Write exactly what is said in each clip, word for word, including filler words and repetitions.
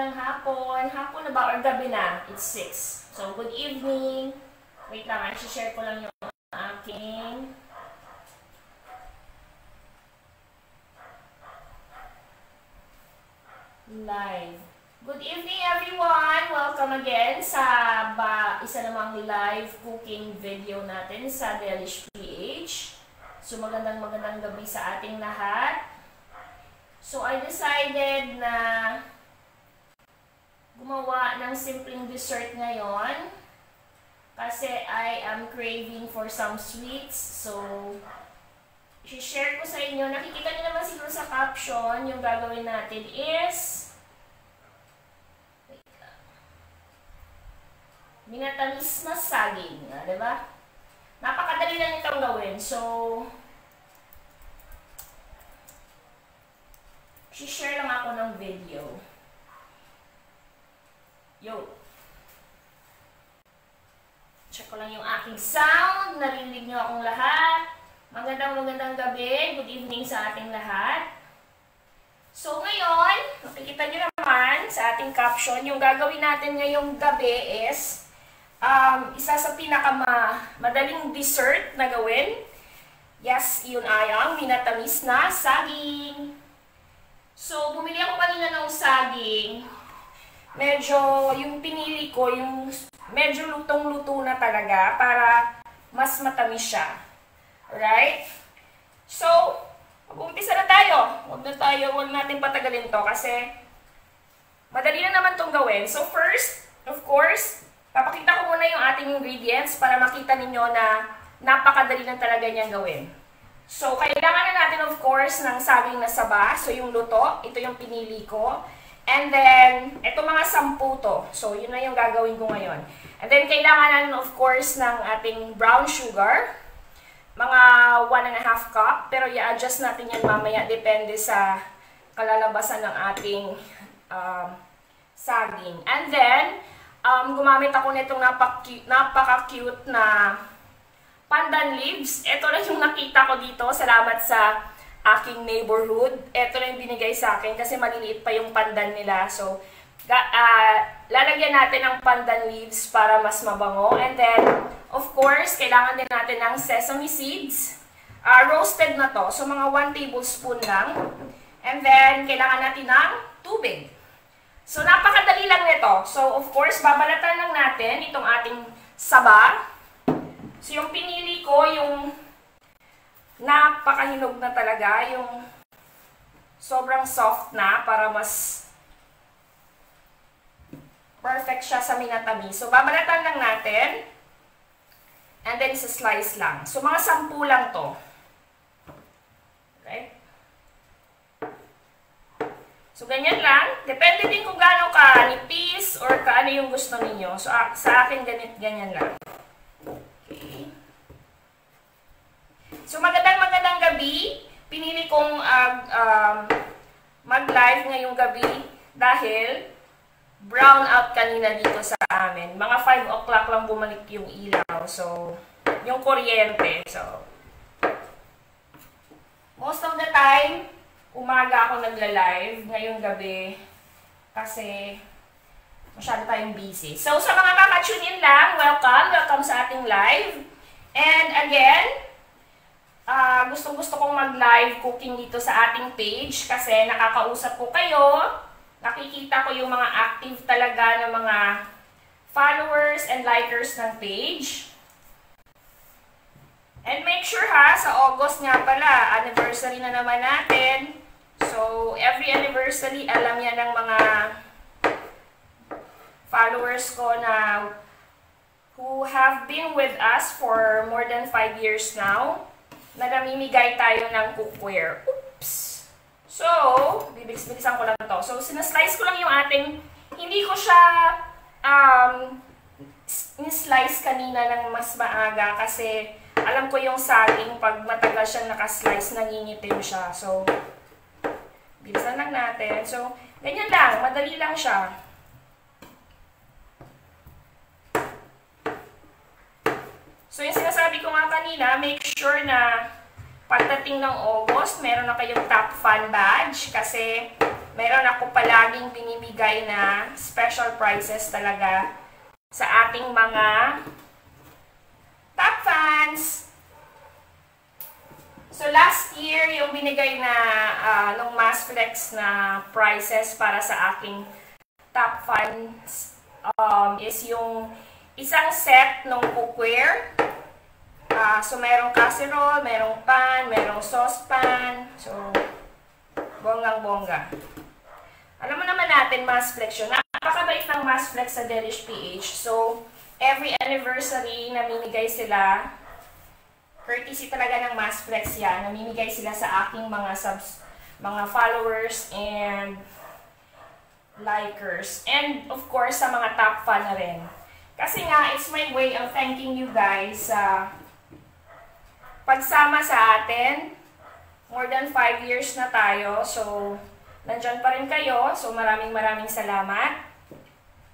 ng hapon. Hapon na ba? Or gabi na? It's six. So, good evening. Wait lang. I-share ko lang yung aking live. Good evening, everyone! Welcome again sa ba, isa namang live cooking video natin sa Delish P H. So, magandang magandang gabi sa ating lahat. So, I decided na gumawa ng simpleng dessert ngayon kasi I am craving for some sweets. So, i-share ko sa inyo. Nakikita niyo naman siguro sa caption, yung gagawin natin is minatamis na saging. Ah, diba? Napakadali lang itong gawin. So, i-share lang ako ng video. Yo! Check ko lang yung aking sound. Narinig niyo akong lahat. Magandang magandang gabi, good evening sa ating lahat. So ngayon, makikita nyo naman sa ating caption, yung gagawin natin ngayong gabi is um, isa sa pinakamadaling dessert na gawin. Yes, yun ay ang minatamis na saging. So bumili ako kanina ng saging. Medyo yung pinili ko, yung medyo lutong-luto na talaga para mas matamis siya. Alright? So, mag-umpisa na tayo. Huwag na tayo, huwag natin patagalin to kasi madali na naman itong gawin. So, first, of course, papakita ko muna yung ating ingredients para makita ninyo na napakadali na talaga niyang gawin. So, kailangan na natin, of course, ng saging na saba. So, yung luto, ito yung pinili ko. And then, ito mga sampu to. So, yun na yung gagawin ko ngayon. And then, kailangan na, of course, ng ating brown sugar. Mga one and a half cup, pero i-adjust natin yan mamaya, depende sa kalalabasan ng ating um, saging. And then, um, gumamit ako nitong napaka-cute na pandan leaves. Ito lang yung nakita ko dito, salamat sa aking neighborhood. Ito lang yung binigay sa akin kasi maliliit pa yung pandan nila. So, uh, lalagyan natin ang pandan leaves para mas mabango. And then, of course, kailangan din natin ng sesame seeds. Uh, roasted na to. So, mga one tablespoon lang. And then, kailangan natin ng tubig. So, napakadali lang nito. So, of course, babalatan lang natin itong ating saba. So, yung pinili ko, yung napakahinog na talaga. Yung sobrang soft na para mas perfect siya sa minatamis. So, babalatan lang natin. And then, sa slice lang. So, mga sampu lang to. Okay? So, ganyan lang. Depende din kung gano'ng kanipis or kaano yung gusto ninyo. So, sa akin, ganit, ganyan lang. Okay. So, magandang magandang gabi. Pinili kong uh, um, mag-live ngayong gabi dahil brown out kanina dito sa amin. Mga five o'clock lang bumalik yung ilaw. So, yung kuryente. So, most of the time, umaga ako nagla-live ngayong gabi kasi masyado tayong busy. So, sa mga kaka-tune in lang, welcome. Welcome sa ating live. And again, uh, gusto-gusto kong mag-live cooking dito sa ating page kasi nakakausap ko kayo. Nakikita ko yung mga active talaga ng mga followers and likers ng page. And make sure ha, sa August nga pala, anniversary na naman natin. So, every anniversary, alam yan ng mga followers ko na who have been with us for more than five years now, na namimigay tayo ng cookware. Oops! So, bibilis-bilisan ko lang to. So, sinaslice ko lang yung ating, hindi ko siya um, in-slice kanina ng mas maaga kasi alam ko yung saging pag matagal siyang nakaslice, nangingitim siya. So, bilisan lang natin. So, ganyan lang. Madali lang siya. So, yung sinasabi ko nga kanina, make sure na pagdating ng August, meron na kayong top fan badge kasi meron ako palaging binibigay na special prices talaga sa ating mga top fans. So last year, yung binigay na uh, ng Masflex na prices para sa aking top fans um, is yung isang set ng cookware. Uh, so merong casserole, merong pan, merong saucepan. So bonggang-bongga. Alam mo naman natin, Masflex yun. Napakabait ng Masflex sa Delish P H. So every anniversary, namimigay sila. Courtesy talaga ng Masflex yan. Namimigay sila sa aking mga subs, mga followers and likers. And of course, sa mga top fan na rin. Kasi nga, it's my way of thanking you guys sa uh, pagsama sa atin. More than five years na tayo. So, nandyan pa rin kayo. So, maraming maraming salamat.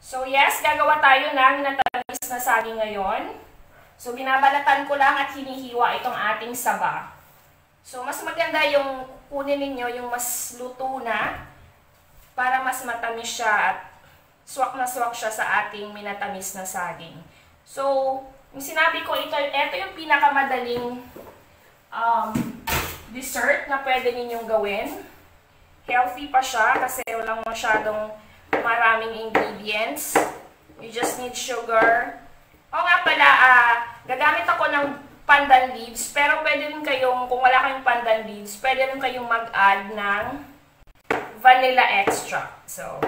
So, yes, gagawa tayo na Minatamis na Saging ngayon. So, binabalatan ko lang at hinihiwa itong ating saba. So, mas maganda yung kunin ninyo yung mas luto na para mas matamis siya at swak na swak siya sa ating minatamis na saging. So, yung sinabi ko, ito, ito yung pinakamadaling um, dessert na pwede ninyong gawin. Healthy pa siya kasi walang masyadong maraming ingredients. You just need sugar. O nga pala, uh, gagamit ako ng pandan leaves. Pero pwede rin kayong, kung wala kayong pandan leaves, pwede rin kayong mag-add ng vanilla extract. So,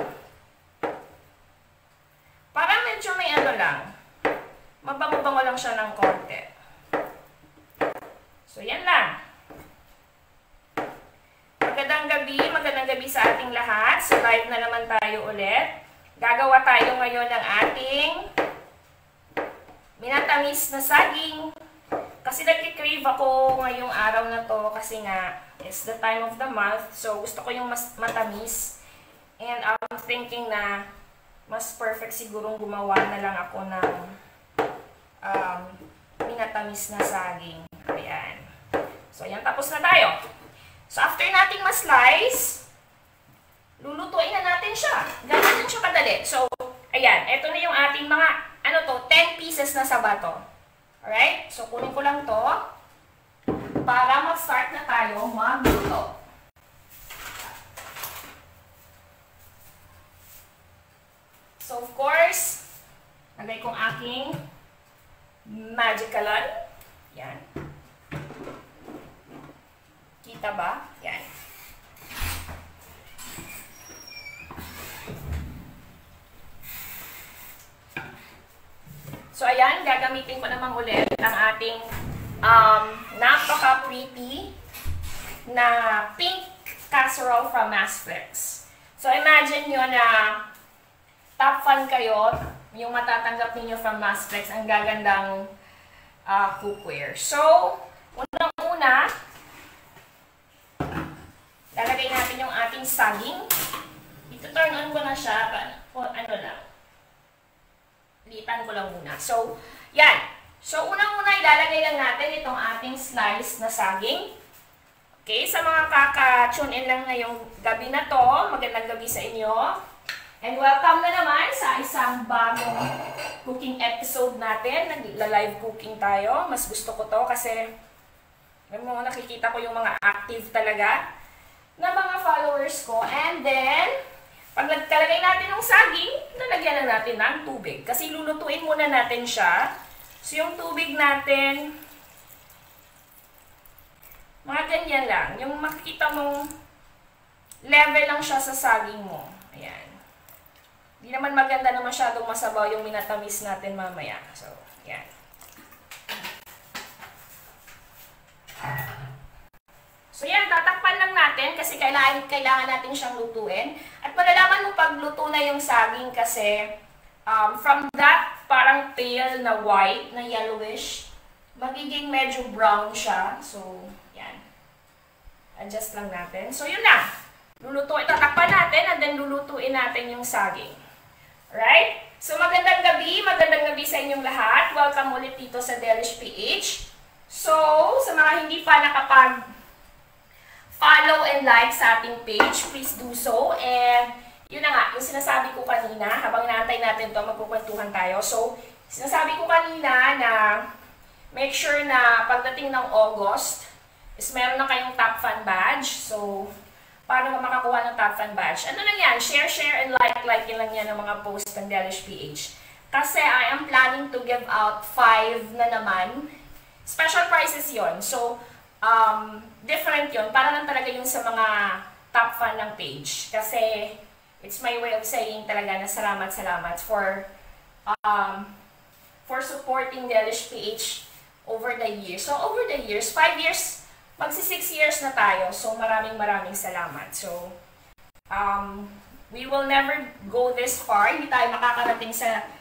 parang medyo may ano lang. Mabango-bango lang siya ng konti. So, yan lang. Magandang gabi, magandang gabi sa ating lahat. So, live na naman tayo ulit. Gagawa tayo ngayon ng ating minatamis na saging. Kasi nagkikrave ako ngayong araw na to kasi nga, it's the time of the month. So, gusto ko yung mas matamis. And I'm thinking na mas perfect sigurong gumawa na lang ako ng um, minatamis na saging. Ayan. So, ayan, tapos na tayo. So, after nating ma-slice, lulutuin na natin siya. Ganun din siya kadali. So, ayan. Ito na yung ating mga, ano to, ten pieces na saba to. Alright? So, kunin ko lang to para mag-start na tayo magluto. So, of course, nagay kong aking magicalon. Ayan. Kita ba? Yan. So, ayan. Gagamitin ko naman ulit ang ating um, napaka-pretty na pink casserole from Masflex. So, imagine nyo na top fan kayo. Yung matatanggap niyo from Masflex ang gagandang uh, cookware. So, unang-una, lalagay natin yung ating saging. Ito-turn on ko na siya. Ano lang. Litan ko lang muna. So, yan. So, unang-una, ilalagay lang natin itong ating slice na saging. Okay? Sa mga kaka-tune in lang ngayong gabi na to, magandang gabi sa inyo. And welcome na naman sa isang bagong cooking episode natin. Nag-live cooking tayo. Mas gusto ko to kasi alam mo, nakikita ko yung mga active talaga na mga followers ko. And then, pag nagkalagay natin ng saging, nalagyan na natin ng tubig. Kasi lulutuin muna natin siya. So, yung tubig natin, mga ganyan lang. Yung makikita mong level lang siya sa saging mo. Ayan. Hindi naman maganda na masyadong masabaw yung minatamis natin mamaya. So, ayan. So, yan, tatakpan lang natin kasi kailangan, kailangan natin siyang lutuin. At malalaman mo pag luto na yung saging kasi um, from that parang pale na white, na yellowish, magiging medyo brown siya. So, yan. Adjust lang natin. So, yun na. Lulutuin, tatakpan natin and then lulutuin natin yung saging. Alright? So, magandang gabi. Magandang gabi sa inyong lahat. Welcome ulit dito sa Delish P H. So, sa mga hindi pa nakapag follow and like sa ating page, please do so. And yun na nga, yung sinasabi ko kanina, habang naantay natin ito, magkukwentuhan tayo. So, sinasabi ko kanina na make sure na pagdating ng August, is meron na kayong top fan badge. So, paano ka makakuha ng top fan badge? Ano lang yan? Share, share, and like, like lang yan ng mga posts ng Delish P H. Kasi I am planning to give out five na naman. Special prices yon. So, um, different yon. Para lang talaga yung sa mga top fan ng page. Kasi, it's my way of saying talaga na salamat, salamat for um, for supporting Delish P H over the years. So, over the years, five years, magsi six years na tayo. So, maraming maraming salamat. So, um, we will never go this far. Hindi tayo makakarating sa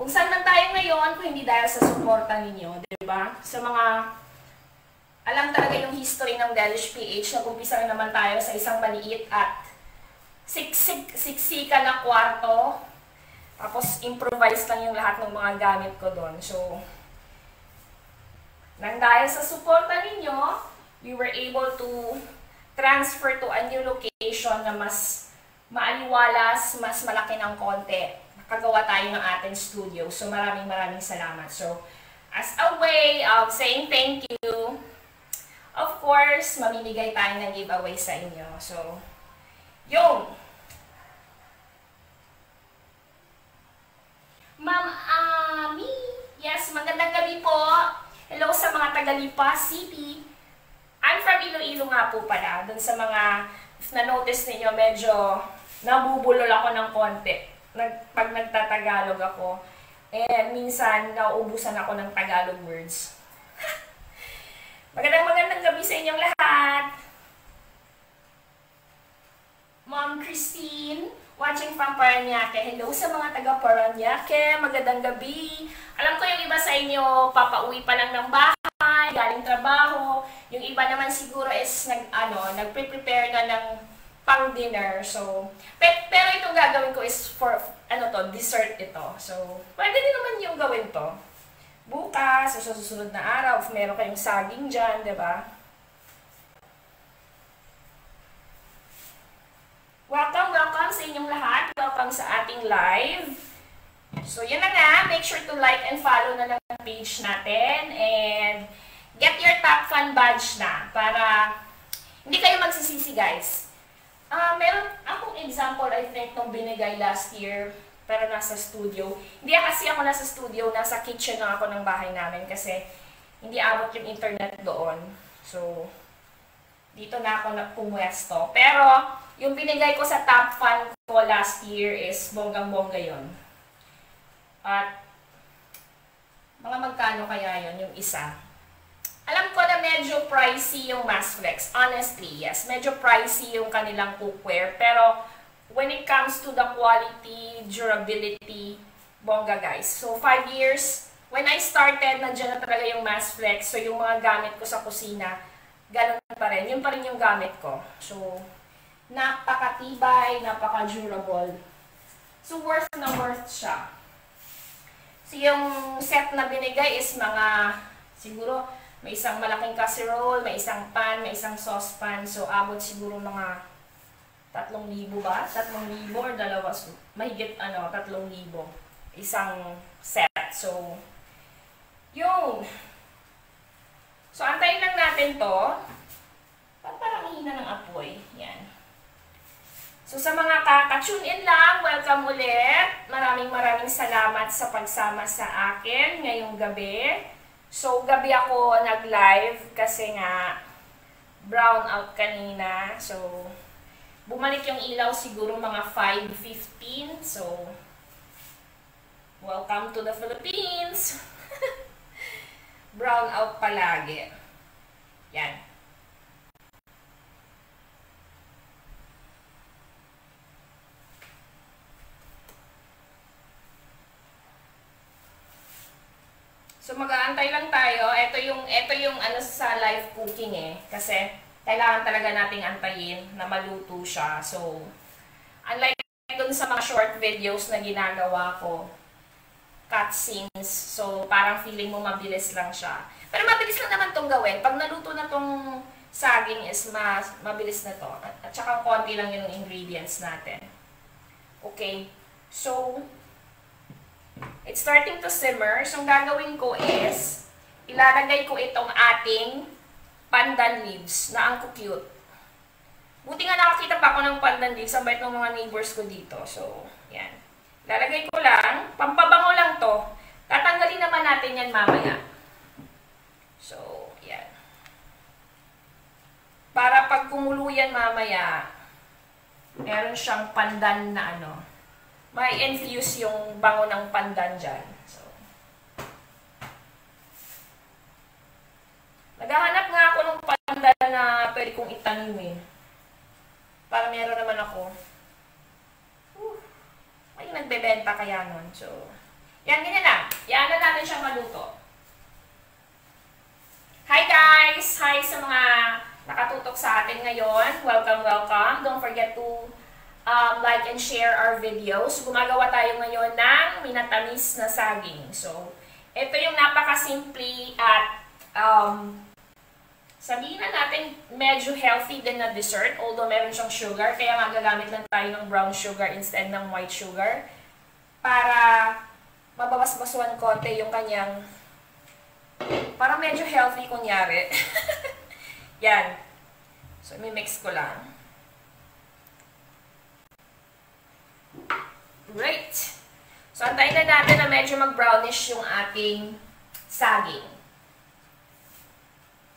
kung saan man tayo ngayon kung hindi dahil sa suporta ninyo. Diba? Sa mga alam talaga yung history ng Delish P H. Nag-umpisa naman tayo sa isang maliit at Siksik, siksika na kwarto. Tapos, improvise lang yung lahat ng mga gamit ko doon. So, nang dahil sa suporta ninyo, we were able to transfer to a new location na mas maaliwalas, mas malaki ng konti. Nakagawa tayo ng ating studio. So, maraming maraming salamat. So, as a way of saying thank you, of course, mamimigay tayo ng giveaway sa inyo. So, yung Ma'am Ami, yes, magandang gabi po. Hello sa mga taga-Lipa City. I'm from Iloilo nga po pala. Doon sa mga, if na-notice ninyo, medyo nabubulol ako ng konti Nag, pag nagtatagalog ako. Eh, minsan, nauubusan ako ng Tagalog words. Magandang magandang gabi sa inyong lahat. Ma'am Christine, watching from Paranaque. Hello sa mga taga-Paranaque. Magandang gabi. Alam ko yung iba sa inyo, papauwi pa lang ng bahay, galing trabaho. Yung iba naman siguro is nag, ano, nagpre-prepare na ng pang-dinner. So, pe pero itong gagawin ko is for, ano to, dessert ito. So, pwede din naman yung gawin to. Bukas, o sa susunod na araw, if meron kayong saging dyan, diba? Welcome, welcome sa inyong lahat. Welcome sa ating live. So, yun na nga. Make sure to like and follow na lang ang page natin. And get your top fan badge na para hindi kayo magsisisi, guys. Uh, meron akong example, I think, nung binigay last year, pero nasa studio. Hindi kasi ako nasa studio, nasa kitchen na ako ng bahay namin kasi hindi abot yung internet doon. So, dito na ako nagpumwesto. Pero, yung binigay ko sa top fan ko last year is bonggang-bongga yun. At, mga magkano kaya yun, yung isa? Alam ko na medyo pricey yung Masflex. Honestly, yes. Medyo pricey yung kanilang cookware. Pero, when it comes to the quality, durability, bongga guys. So, five years, when I started, nandiyan na talaga yung Masflex. So, yung mga gamit ko sa kusina, ganun pa rin. Yun pa rin yung gamit ko. So, napakatibay, napaka-durable. So, worth na worth siya. So, yung set na binigay is mga, siguro, may isang malaking casserole, may isang pan, may isang saucepan. So, abot siguro mga tatlong libo ba? tatlong libo or dalawa? So, mahigit, ano, tatlong libo. Isang set. So, yung... So, antayin lang natin to. Parang hina ng apoy. Yan. So, sa mga kaka-tune in lang, welcome ulit. Maraming maraming salamat sa pagsama sa akin ngayong gabi. So, gabi ako nag-live kasi nga brown out kanina. So, bumalik yung ilaw siguro mga five fifteen. So, welcome to the Philippines. Brown out palagi. Yan. So mag-aantay lang tayo. Ito yung ito yung ano sa live cooking eh kasi kailangan talaga nating antayin na maluto siya. So unlike dun sa mga short videos na ginagawa ko, cutscenes. So parang feeling mo mabilis lang siya. Pero mabilis lang naman tong gawin. Pag naluto na tong saging is mas mabilis na to. At, at saka konti lang yung ingredients natin. Okay. So, it's starting to simmer. So, ang gagawin ko is, ilalagay ko itong ating pandan leaves na ang cute. Buti nga nakakita pa ako ng pandan leaves. Ang bait ng mga neighbors ko dito. So, yan. Lalagay ko lang. Pampabango lang to. Tatanggalin naman natin yan mamaya. So, yan. Para pag kumulo yan mamaya, meron siyang pandan na ano. May infuse yung bango ng pandan dyan. So, naghahanap nga ako ng pandan na pwede kong itanim eh. Para meron naman ako. Uh, may nagbebenta kaya nun. So, yan, ganyan na. Yan na natin siyang maluto. Hi guys! Hi sa mga nakatutok sa atin ngayon. Welcome, welcome. Don't forget to um, like and share our videos. Gumagawa tayo ngayon ng minatamis na saging. So, ito yung napakasimple at um, sabihin na natin medyo healthy din na dessert, although meron siyang sugar, kaya magagamit lang tayo ng brown sugar instead ng white sugar para mababasbasuan konti yung kanyang, para medyo healthy kunyari. Yan. So, imimix ko lang. Right. So, antayin na natin na medyo mag-brownish yung ating saging.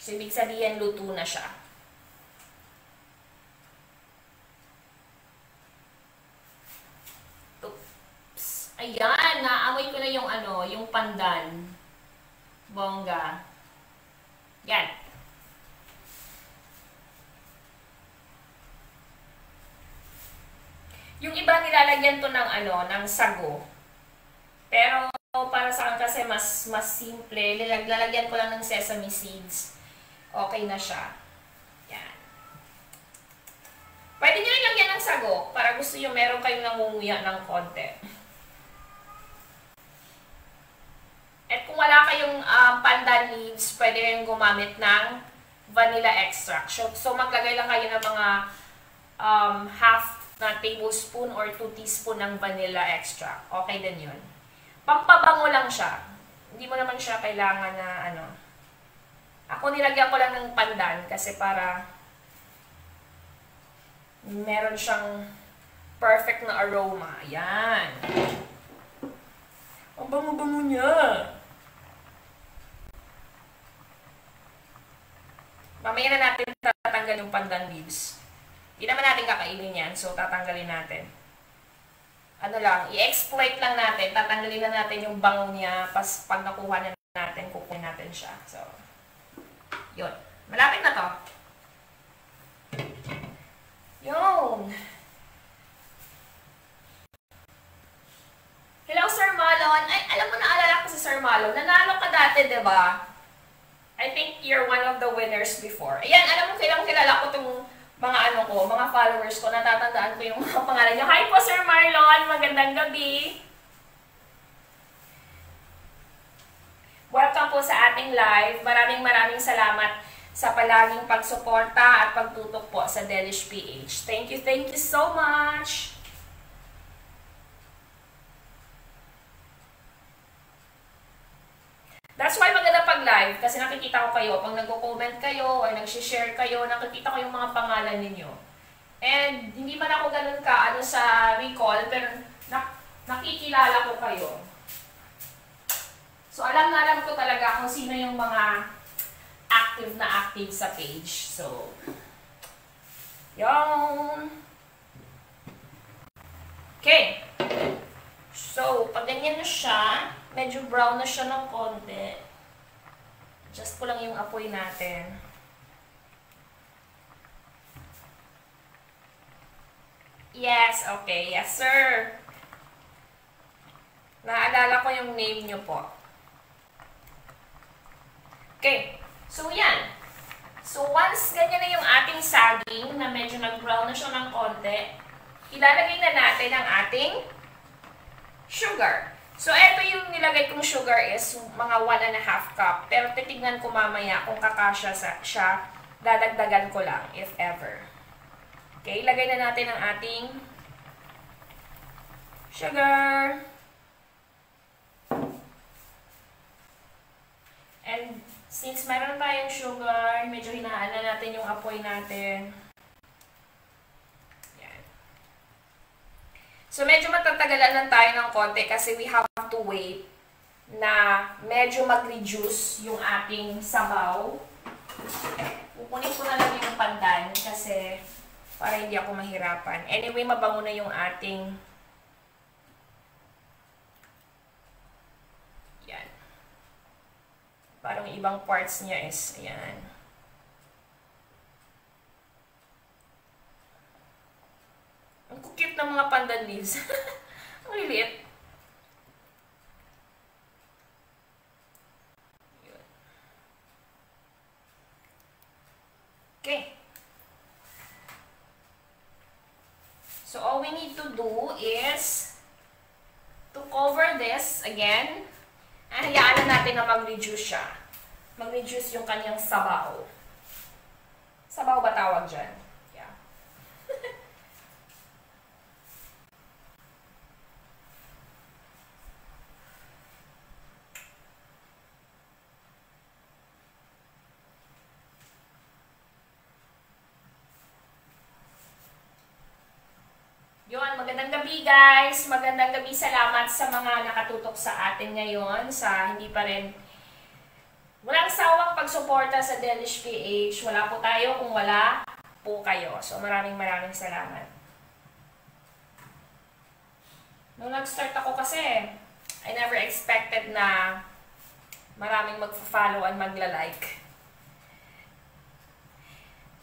So, ibig sabihin, luto na siya. Oops. Ayan, naamoy ko na yung ano, yung pandan. Bongga. Yan. Yung iba nilalagyan to ng ano, ng sago. Pero para sa akin kasi mas mas simple, nilalagyan ko lang ng sesame seeds. Okay na siya. Yan. Pwede niyo rin lagyan ng sago para gusto niyo meron kayong nangunguya ng konti. At kung wala kayong um, pandan leaves, pwede rin gumamit ng vanilla extract. So, so maglagay lang kayo ng mga um, half na tablespoon or two teaspoon ng vanilla extract. Okay din yun. Pampabango lang siya. Hindi mo naman siya kailangan na ano. Ako nilagyan ko lang ng pandan kasi para meron siyang perfect na aroma. Ayan. Ang bango-bango niya. Mamaya na natin tatanggal yung pandan leaves. Hindi naman natin kakainin yan, so tatanggalin natin. Ano lang, i-exploit lang natin, tatanggalin na natin yung bango niya, pas pag nakuha na natin, kukunin natin siya. So, yun. Malapit na to. Yun. Hello, Sir Malon. Ay, alam mo, naalala ko si Sir Malon. Nanalo ka dati, di ba? I think you're one of the winners before. Ayan, alam mo, kilang-kilala ko itong mga ano ko, mga followers ko, natatandaan ko yung mga pangalan niyo. Hi po, Sir Marlon! Magandang gabi! Welcome po sa ating live. Maraming maraming salamat sa palaging pagsuporta at pagtutok po sa Delish P H. Thank you, thank you so much! That's why maganda pag-live kasi nakikita ko kayo. Pag nag-comment kayo or nag-share kayo, nakikita ko yung mga pangalan ninyo. And hindi man ako ganun ka ano sa recall, pero na nakikilala ko kayo. So alam na alam ko talaga kung sino yung mga active na active sa page. So, yung... Okay. So, pag ganyan na siya, medyo brown na siya ng konti. Adjust ko lang yung apoy natin. Yes, okay. Yes, sir. Naalala ko yung name nyo po. Okay. So, yan. So, once ganyan na yung ating saging na medyo nag-brown na siya ng konti, ilalagay na natin ang ating sugar. So, eto yung nilagay kong sugar is mga one and a half cup. Pero titignan ko mamaya kung kakasya siya dadagdagan ko lang, if ever. Okay, ilagay na natin ang ating sugar. And since meron tayong sugar, medyo hinaan na natin yung apoy natin. Yan. So medyo matatagalan lang tayo ng konti kasi we have to wait na medyo mag-reduce yung ating sabaw. Kukunin ko na lang yung pandan kasi para hindi ako mahirapan. Anyway, mabango na yung ating yan. Parang ibang parts niya is yan. Ang cute ng mga pandan leaves. Ang liit. Okay. So all we need to do is to cover this again. At hayaan na natin na mag-reduce siya. Mag-reduce yung kanyang sabaw. Sabaw ba tawag dyan? Yeah. Magandang gabi guys! Magandang gabi! Salamat sa mga nakatutok sa atin ngayon sa hindi pa rin walang sawang pagsuporta sa Delish P H. Wala po tayo kung wala po kayo. So maraming maraming salamat. Nung nag-start ako kasi, I never expected na maraming mag-follow at magla-like.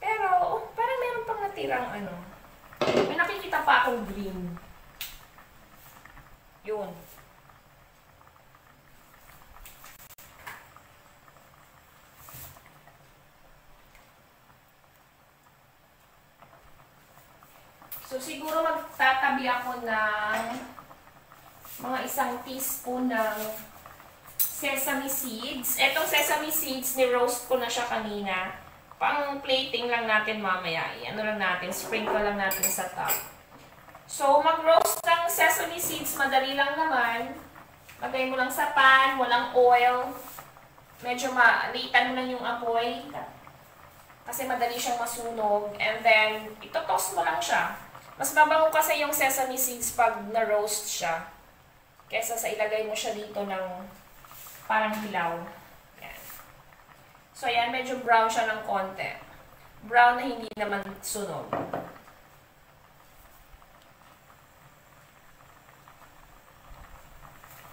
Pero oh, parang meron pang natirang ano. May nakikita pa akong green. Yun. So siguro magtatabi ako ng mga isang teaspoon ng sesame seeds. Etong sesame seeds, ni-roast ko na siya kanina. Pang plating lang natin mamaya. Ano lang natin, sprinkle lang natin sa top. So, mag-roast ng sesame seeds, madali lang naman. Lagay mo lang sa pan, walang oil. Medyo malitan mo lang yung apoy. Kasi madali siyang masunog. And then, ito-toast mo lang siya. Mas mabango kasi yung sesame seeds pag na-roast siya. Kesa sa ilagay mo siya dito ng parang hilaw. So, ayan, medyo brown siya ng konti. Brown na hindi naman sunog.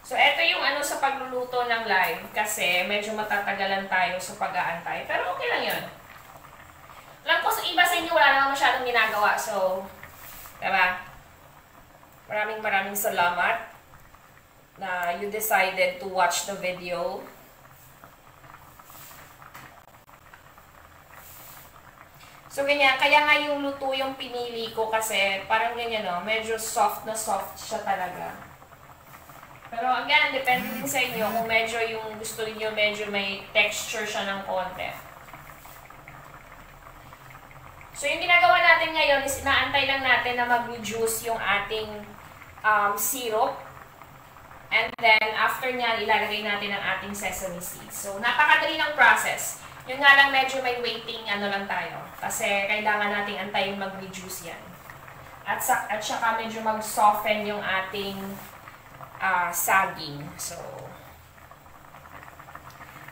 So, eto yung ano sa pagluluto ng live kasi medyo matatagalan tayo sa pag-aantay. Pero okay lang yun. Alam ko sa iba sa inyo, wala naman masyadong ginagawa. So, diba? Maraming maraming salamat na you decided to watch the video. So, ganyan. Kaya nga yung luto yung pinili ko kasi parang ganyan, no? Medyo soft na soft siya talaga. Pero again, depende din sa inyo kung medyo yung gusto niyo medyo may texture siya ng konti. So, yung ginagawa natin ngayon is inaantay lang natin na mag-reduce yung ating um, syrup. And then, after niyan, ilalagay natin ang ating sesame seeds. So, napakadali ng process. Yun nga lang, medyo may waiting ano lang tayo. Kasi kailangan nating antayin mag-reduce yan. At, sa, at saka medyo mag-soften yung ating uh, saging. So,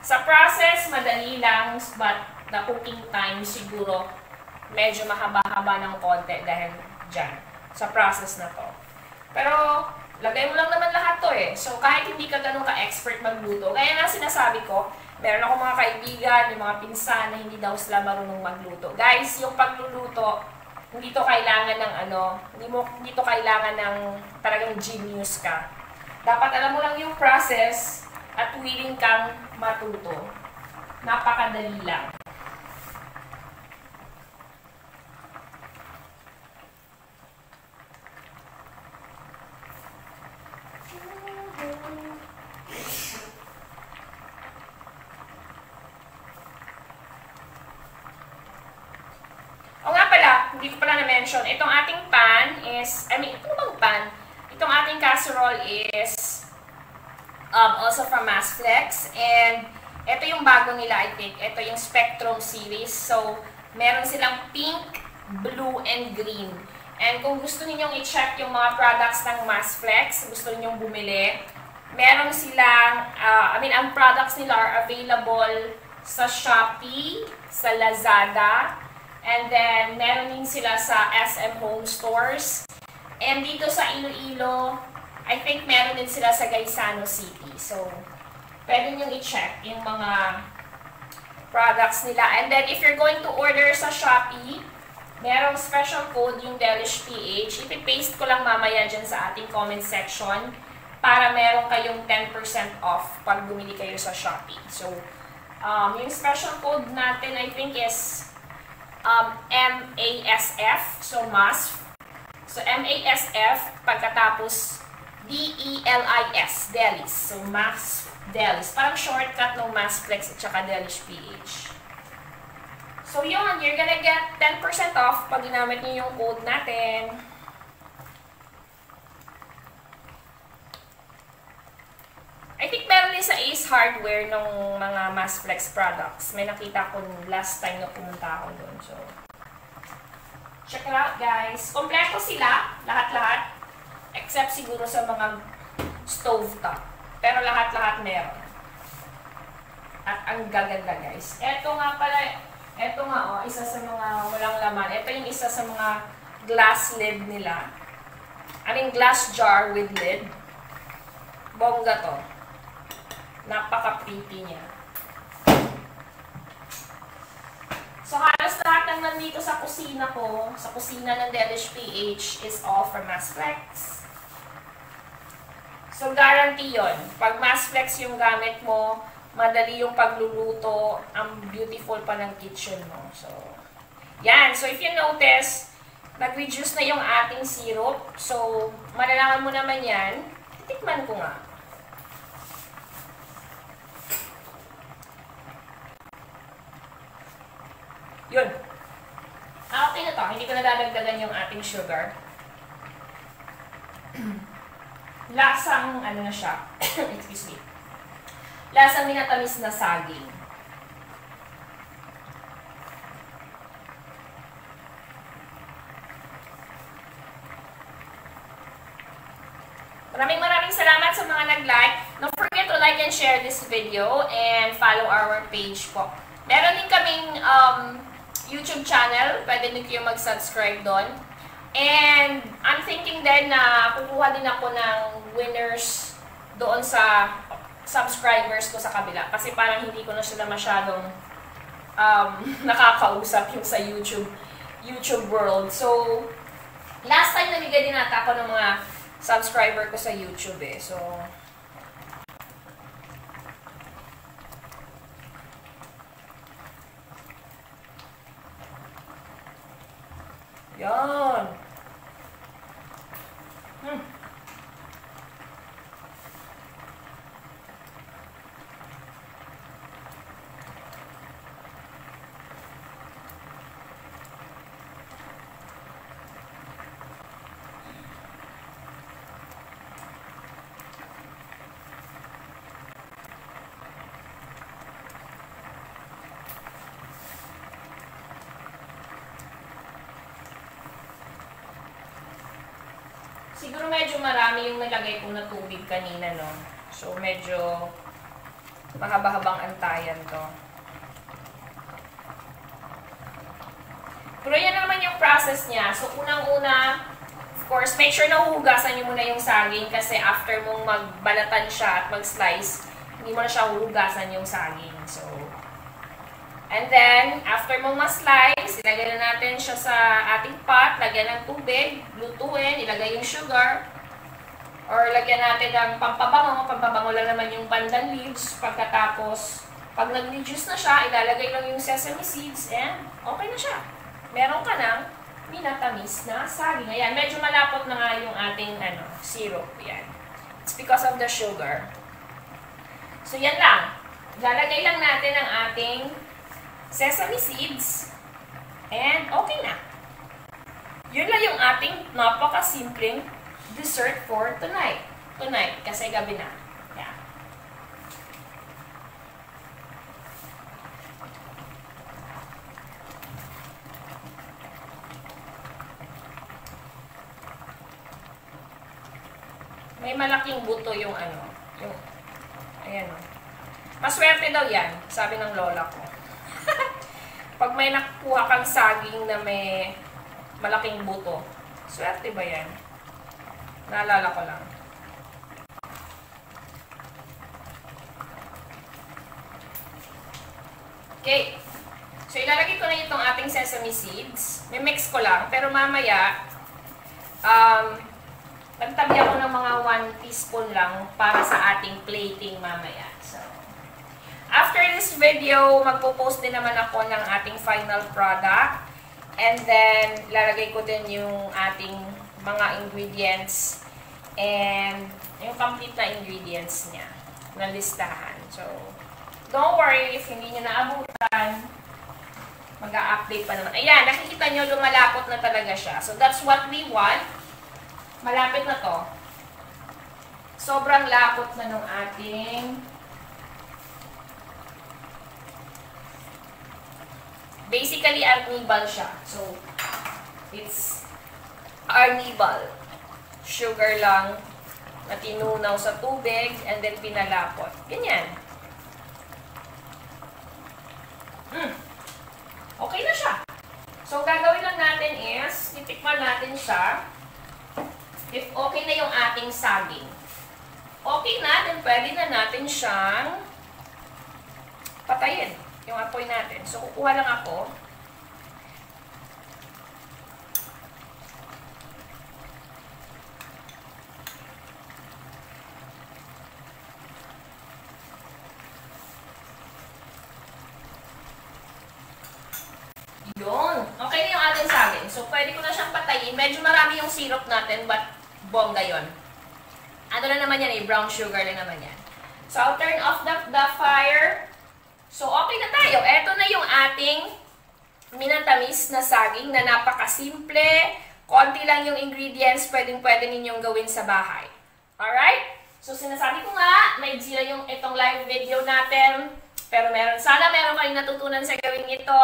sa process, madali lang. But the cooking time siguro medyo mahaba-haba ng konti dahil dyan. Sa process na to. Pero, lagay mo lang naman lahat to eh. So, kahit hindi ka ganun ka-expert magluto. Kaya nga sinasabi ko, meron ako mga kaibigan, yung mga pinsan na hindi daw sila marunong magluto. Guys, yung pagluluto, hindi to kailangan ng ano, hindi mo hindi to kailangan ng talagang genius ka. Dapat alam mo lang yung process at willing kang matuto. Napakadali lang. mention, itong ating pan is, I mean, ito bang pan? Itong ating casserole is um, also from Masflex. And ito yung bago nila, I think. Ito yung Spectrum series. So, meron silang pink, blue, and green. And kung gusto ninyong i-check yung mga products ng Masflex, gusto ninyong bumili, meron silang, uh, I mean, ang products nila are available sa Shopee, sa Lazada, and then, meron din sila sa S M Home Stores. And dito sa Iloilo, I think meron din sila sa Gaisano City. So, pwede nyo i-check yung mga products nila. And then, if you're going to order sa Shopee, merong special code yung Delish P H. Ipipaste ko lang mamaya dyan sa ating comment section para meron kayong ten percent off pag bumili kayo sa Shopee. So, um, yung special code natin, I think is Um, M A S F, so M A S F. So M A S F, pagkatapos D E L I S, Delish. So M A S F, Delish. Parang shortcut ng Masflex at saka Delish P H. So yun, you're gonna get ten percent off pag ginamit niyo yung code natin. I think meron din sa Ace Hardware ng mga Masflex products. May nakita ko last time na pumunta ako doon. So, check it out, guys. Kompleto sila, lahat-lahat. Except siguro sa mga stove top. Pero lahat-lahat meron. At ang gaganda, guys. Eto nga pala, eto nga oh, isa sa mga walang laman. Eto yung isa sa mga glass lid nila. I mean, glass jar with lid. Bongga to. Napaka-pretty niya. So, halos lahat ng nandito sa kusina ko, sa kusina ng Delish P H, is all from Masflex. So, guarantee yun. Pag Masflex yung gamit mo, madali yung pagluluto, ang beautiful pa ng kitchen mo. So, yan. So, if you notice, nag-reduce na yung ating syrup. So, malalaman mo naman yan. Tikman ko nga. Yun. Ah, okay na to. Hindi ko nadadagdagan yung ating sugar. Lasang, ano na siya? Excuse me. Lasang minatamis na saging. Maraming maraming salamat sa mga nag-like. Don't forget to like and share this video and follow our page po. Meron din kaming um, YouTube channel. Pwede nyo kayo mag-subscribe doon. And I'm thinking din na kukuha din ako ng winners doon sa subscribers ko sa kabila. Kasi parang hindi ko na sila masyadong um, nakakausap yung sa YouTube, YouTube world. So, last time namigay din nata ako ng mga subscriber ko sa YouTube eh. So, yan. Hmm. Siguro medyo marami yung nilagay ko na tubig kanina, no? So, medyo mahaba-habang antayan to. Pero yan naman yung process niya. So, unang-una, of course, make sure na huhugasan nyo muna yung saging kasi after mong magbalatan siya at mag-slice, hindi mo na siya huhugasan yung saging. So, and then, after mong ma-slice, ilagay na natin siya sa ating pot. Lagyan ng tubig, lutuin, ilagay yung sugar. Or lagyan natin ng pampabango. Pampabango lang naman yung pandan leaves. Pagkatapos, pag nag-reduce na siya, ilalagay lang yung sesame seeds. And okay na siya. Meron ka ng minatamis na saging. Ayan, medyo malapot na nga yung ating ano, syrup. Ayan. It's because of the sugar. So, yan lang. Lalagay lang natin ang ating sesame seeds, and okay na. Yun lang yung ating napakasimpleng dessert for tonight. Tonight, kasi gabi na. Yeah. May malaking buto yung ano. Yung, ayan o. Maswerte daw yan, sabi ng lola ko. Pag may nakuha kang saging na may malaking buto, swerte ba yan? Naalala ko lang. Okay. So, ilalagay ko na itong ating sesame seeds. May mix ko lang, pero mamaya, um, nagtabi ako ng mga one teaspoon lang para sa ating plating mamaya. So, after this video, magpo-post din naman ako ng ating final product. And then, lalagay ko din yung ating mga ingredients and yung complete na ingredients niya na listahan. So, don't worry if hindi nyo naabutan. Mag-a-update pa naman. Ayan, nakikita nyo, lumalapot na talaga siya. So, that's what we want. Malapit na to. Sobrang lapot na nung ating basically, arnibal siya. So, it's arnibal. Sugar lang na tinunaw sa tubig and then pinalapot. Ganyan. Mm. Okay na siya. So, gagawin lang natin is, titikman natin siya. If okay na yung ating saging. Okay na, then pwede na natin siyang patayin. Yung apoy natin. So, kukuha lang ako. Yun. Okay na yung ating saging. So, pwede ko na siyang patayin. Medyo marami yung syrup natin, but bongga yun. Ano na naman yan eh? Brown sugar na naman yan. So, I'll turn off the, the fire. So, okay na tayo. Ito na yung ating minatamis na saging na napakasimple. Konti lang yung ingredients, pwedeng-pwede ninyong gawin sa bahay. Alright? So, sinasabi ko nga, may zero yung itong live video natin. Pero meron, sana meron kayong natutunan sa gawin ito.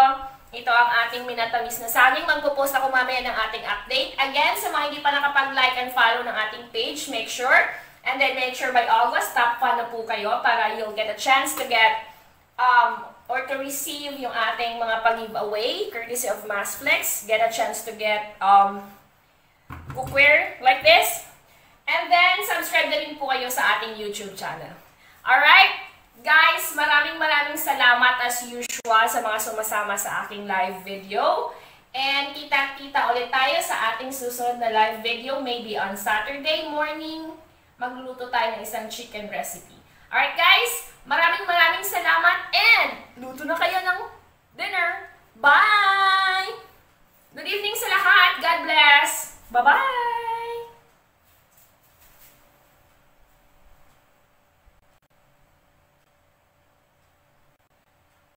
Ito ang ating minatamis na saging. Magpo-post ako mamaya ng ating update. Again, sa mga hindi pa nakapag-like and follow ng ating page, make sure. And then, make sure by August, top pa na po kayo para you'll get a chance to get Um, or to receive yung ating mga pag-giveaway courtesy of Masflex. Get a chance to get um, cookware like this. And then, subscribe na rin po kayo sa ating YouTube channel. Alright? Guys, maraming maraming salamat as usual sa mga sumasama sa aking live video. And kita-kita ulit tayo sa ating susunod na live video. Maybe on Saturday morning, magluluto tayo ng isang chicken recipe. Alright guys? Maraming maraming salamat and luto na kayo ng dinner. Bye! Good evening sa lahat. God bless. Bye-bye!